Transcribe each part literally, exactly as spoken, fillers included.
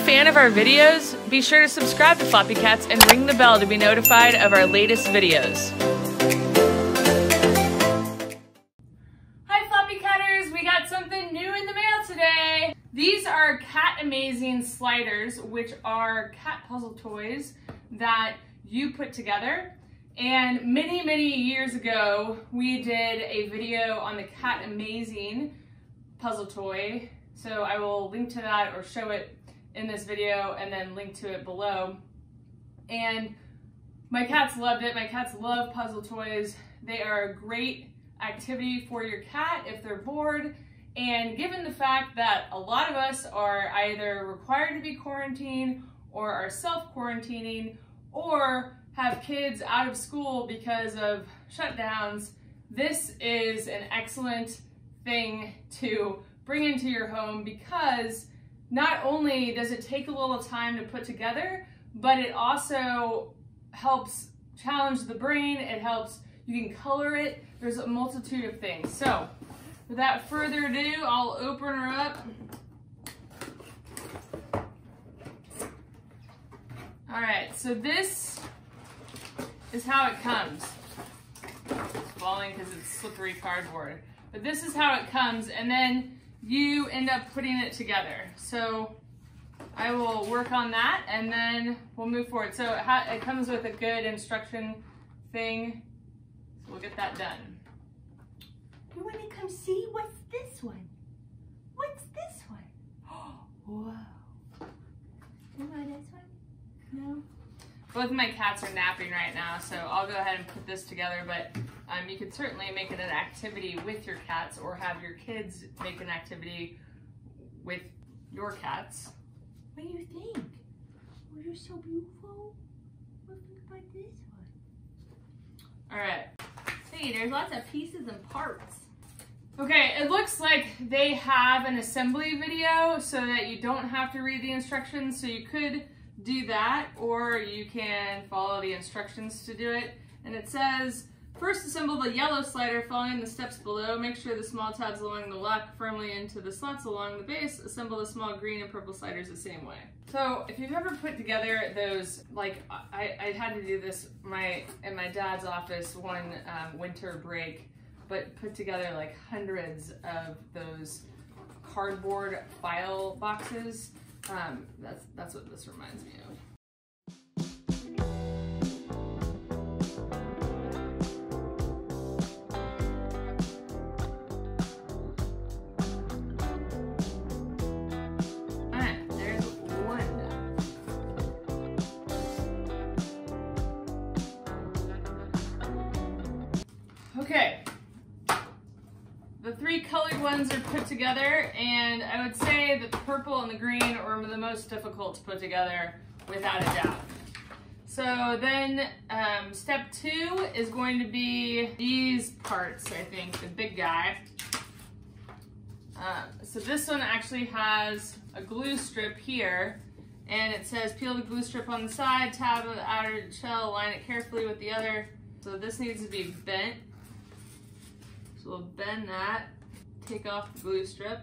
fan of our videos, be sure to subscribe to Floppy Cats and ring the bell to be notified of our latest videos. Hi Floppy Catters, we got something new in the mail today. These are Cat Amazing Sliders, which are cat puzzle toys that you put together. And many, many years ago, we did a video on the Cat Amazing puzzle toy. So I will link to that or show it in this video and then link to it below. And my cats loved it. My cats love puzzle toys. They are a great activity for your cat if they're bored. And given the fact that a lot of us are either required to be quarantined or are self-quarantining or have kids out of school because of shutdowns, this is an excellent thing to bring into your home, because not only does it take a little time to put together, but it also helps challenge the brain. It helps, you can color it. There's a multitude of things. So without further ado, I'll open her up. All right, so this is how it comes. It's falling because it's slippery cardboard. But this is how it comes, and then you end up putting it together. So I will work on that and then we'll move forward. So it, ha it comes with a good instruction thing. So we'll get that done. You want to come see what's this one? What's this one? Oh, whoa. You want this one? No? Both of my cats are napping right now, so I'll go ahead and put this together, but um, you could certainly make it an activity with your cats or have your kids make an activity with your cats. What do you think? Oh, you're so beautiful. What do you think about this one? All right. See, there's lots of pieces and parts. Okay, it looks like they have an assembly video so that you don't have to read the instructions, so you could do that, or you can follow the instructions to do it. And it says, first assemble the yellow slider following the steps below. Make sure the small tabs along the lock firmly into the slots along the base. Assemble the small green and purple sliders the same way. So if you've ever put together those, like I, I had to do this my in my dad's office one um, winter break, but put together like hundreds of those cardboard file boxes. Um, that's, that's what this reminds me of. Ones are put together, and I would say that the purple and the green are the most difficult to put together without a doubt. So then um, step two is going to be these parts, I think, the big guy. Uh, so this one actually has a glue strip here, and it says peel the glue strip on the side, tab of the outer shell, align it carefully with the other. So this needs to be bent. So we'll bend that. Take off the glue strip.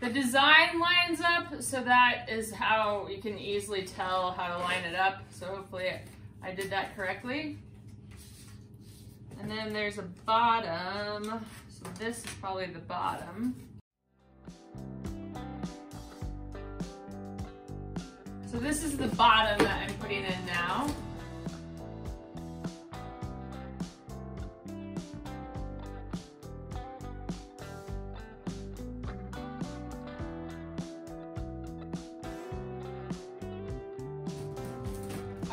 The design lines up, so that is how you can easily tell how to line it up. So hopefully I did that correctly. And then there's a bottom. So this is probably the bottom. So this is the bottom that I'm putting in now.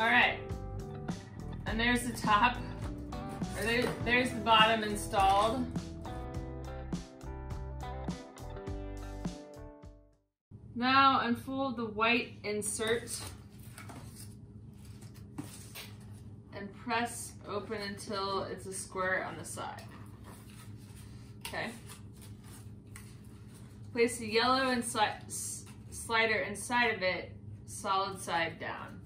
All right, and there's the top, or there, there's the bottom installed. Now unfold the white insert and press open until it's a square on the side. Okay. Place the yellow inside, slider inside of it, solid side down.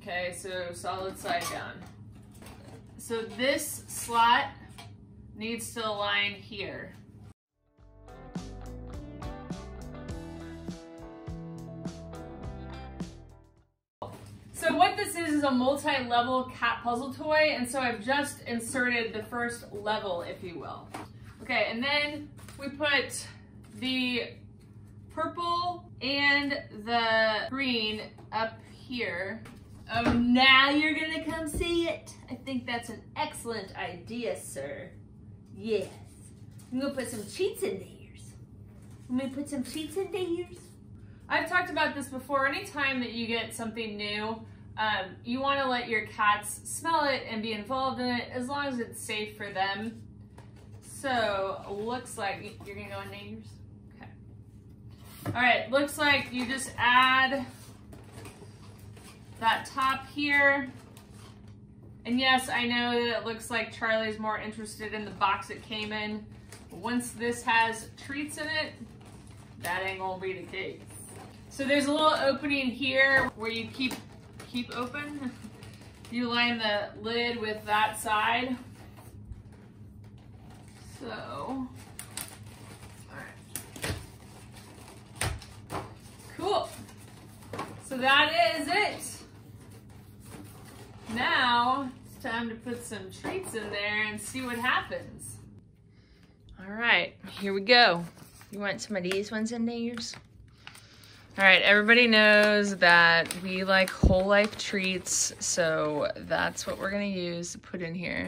Okay, so solid side down. So this slot needs to align here. So what this is is a multi-level cat puzzle toy, and so I've just inserted the first level, if you will. Okay, and then we put the purple and the green up here. Oh, now you're gonna come see it. I think that's an excellent idea, sir. Yes. I'm gonna put some cheats in theirs. I'm gonna put some cheats in theirs. I've talked about this before. Anytime that you get something new, um, you wanna let your cats smell it and be involved in it as long as it's safe for them. So, looks like you're gonna go in theirs. Okay. All right, looks like you just add that top here. And yes, I know that it looks like Charlie's more interested in the box it came in. Once this has treats in it, that ain't gonna be the case. So there's a little opening here where you keep keep open. You line the lid with that side. So, all right. Cool. So that is it. Now, it's time to put some treats in there and see what happens. All right, here we go. You want some of these ones in there? All right, everybody knows that we like whole life treats, so that's what we're gonna use to put in here.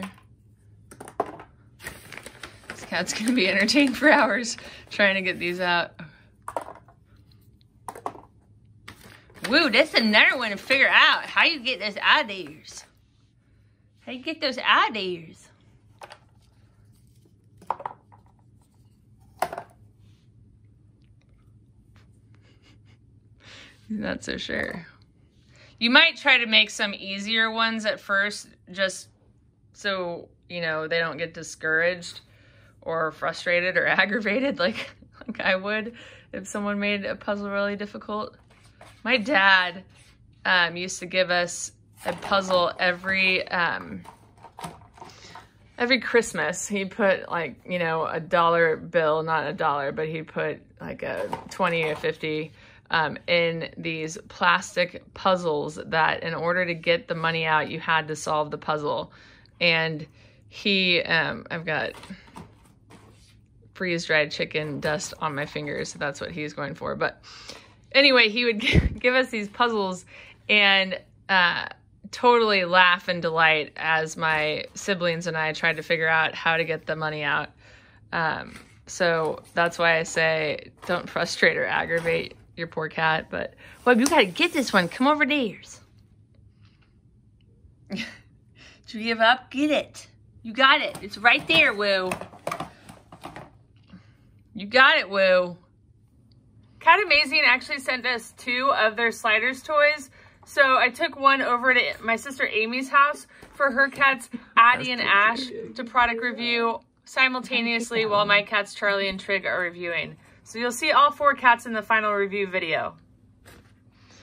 This cat's gonna be entertained for hours trying to get these out. Woo, that's another one to figure out how you get those ideas. How you get those ideas. Not so sure. You might try to make some easier ones at first, just so, you know, they don't get discouraged or frustrated or aggravated like, like I would if someone made a puzzle really difficult. My dad um, used to give us a puzzle every um, every Christmas. He put like, you know, a dollar bill, not a dollar, but he put like a twenty or fifty um, in these plastic puzzles that in order to get the money out, you had to solve the puzzle. And he, um, I've got freeze-dried chicken dust on my fingers, so that's what he's going for, but anyway, he would give us these puzzles and uh, totally laugh and delight as my siblings and I tried to figure out how to get the money out. Um, so that's why I say don't frustrate or aggravate your poor cat. But, Webb, you got to get this one. Come over theirs. Did you give up? Get it. You got it. It's right there, Woo. You got it, Woo. Cat Amazing actually sent us two of their sliders toys. So I took one over to my sister Amy's house for her cats, Addie and Ash, to product review simultaneously while my cats, Charlie and Trig, are reviewing. So you'll see all four cats in the final review video.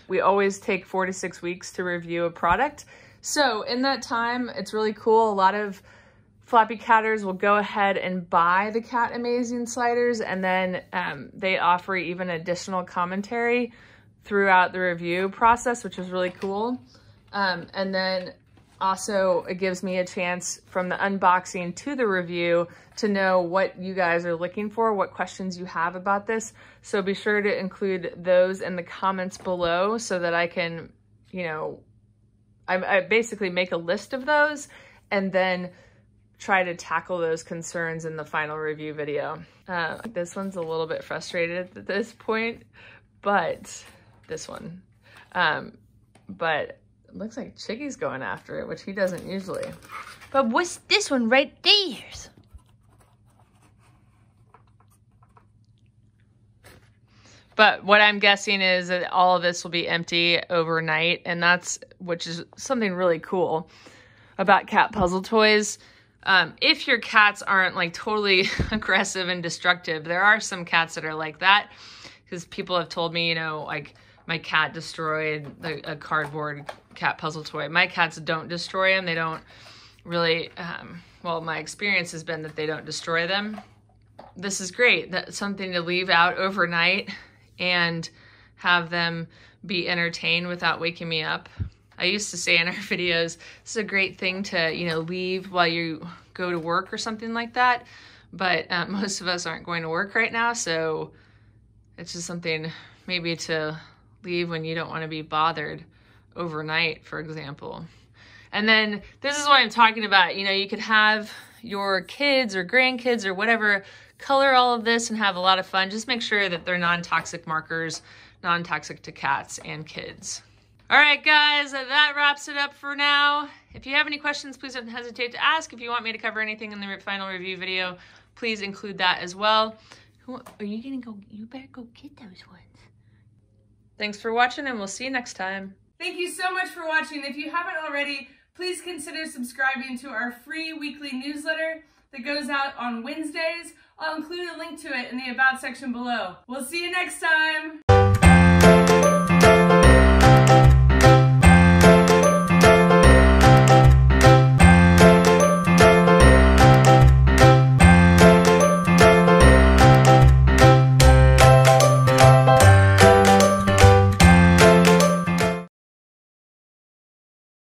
We always take four to six weeks to review a product. So in that time, it's really cool. A lot of Flappy Catters will go ahead and buy the Cat Amazing Sliders, and then um, they offer even additional commentary throughout the review process, which is really cool. Um, and then also it gives me a chance from the unboxing to the review to know what you guys are looking for, what questions you have about this. So be sure to include those in the comments below so that I can, you know, I, I basically make a list of those and then try to tackle those concerns in the final review video. Uh, this one's a little bit frustrated at this point, but this one, um, but it looks like Chiggy's going after it, which he doesn't usually. But what's this one right there? But what I'm guessing is that all of this will be empty overnight, and that's, which is something really cool about cat puzzle toys. Um, if your cats aren't like totally aggressive and destructive, there are some cats that are like that, because people have told me, you know, like my cat destroyed the, a cardboard cat puzzle toy. My cats don't destroy them. They don't really, um, well, my experience has been that they don't destroy them. This is great. That's something to leave out overnight and have them be entertained without waking me up. I used to say in our videos, this is a great thing to, you know, leave while you go to work or something like that. But uh, most of us aren't going to work right now, so it's just something maybe to leave when you don't want to be bothered overnight, for example. And then this is what I'm talking about. You know, you could have your kids or grandkids or whatever color all of this and have a lot of fun. Just make sure that they're non-toxic markers, non-toxic to cats and kids. All right, guys, that wraps it up for now. If you have any questions, please don't hesitate to ask. If you want me to cover anything in the final review video, please include that as well. Are you gonna go? You better go get those ones. Thanks for watching, and we'll see you next time. Thank you so much for watching. If you haven't already, please consider subscribing to our free weekly newsletter that goes out on Wednesdays. I'll include a link to it in the About section below. We'll see you next time.